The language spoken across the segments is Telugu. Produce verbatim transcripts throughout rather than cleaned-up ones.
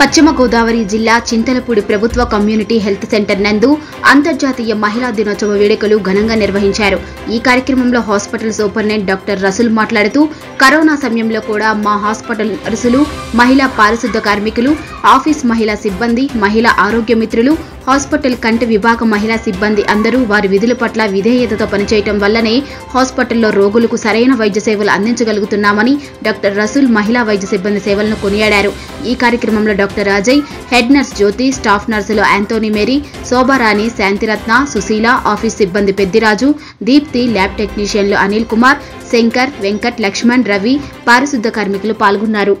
पश्चिम गोदावरी जिल्ला चिंतलपूडी प्रभुत्व कम्यूनिटी हेल्थ सेंटर नंदु अंतर्जातीय महिला दिनोत्सव वेడుకలు ఘనంగా నిర్వహించారు। ఈ కార్యక్రమంలో హాస్పిటల్ సూపరింటెండెంట్ డాక్టర్ రసల్ మాట్లాడుతూ కరోనా సమయంలో కూడా మా హాస్పిటల్ నర్సులు, మహిళా పారిశుద్ధ కార్మికులు, ఆఫీస్ మహిళా సిబ్బంది, మహిళా ఆరోగ్య మిత్రులు, హాస్పిటల్ కంటి విభాగ మహిళా సిబ్బంది అందరూ వారి విధుల పట్ల విధేయతతో పనిచేయడం వల్లనే హాస్పిటల్లో రోగులకు సరైన వైద్య సేవలు అందించగలుగుతున్నామని డాక్టర్ రసల్ మహిళా వైద్య సిబ్బంది సేవలను కొనియాడారు। ఈ కార్యక్రమంలో डाक्टर अजय, हेड नर्स ज्योति, स्टाफ नर्सलो Anthony Mary, Shobharani, शांरत्न, Sushila, office सिब्बंदी पेदिराजु, दीप्ति, लैब टेक्नीशियन अल कुमार, शंकर्, वेंकट, लक्ष्मण, रवि, पारिशुद्ध कार्मिकुलु पाल्गोन्नारु।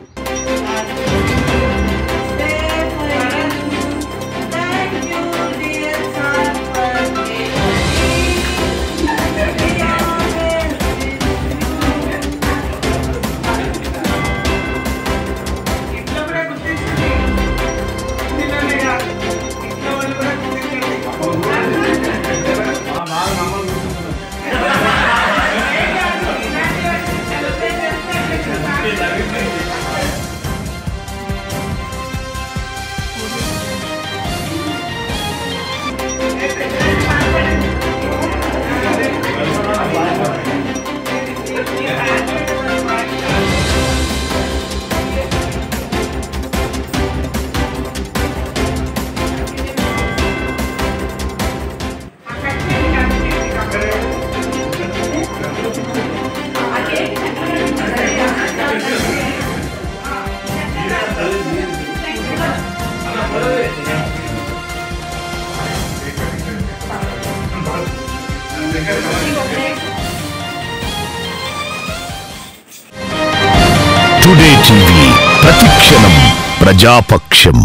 टुडे टीवी प्रतिक्षणं प्रजापक्षम्।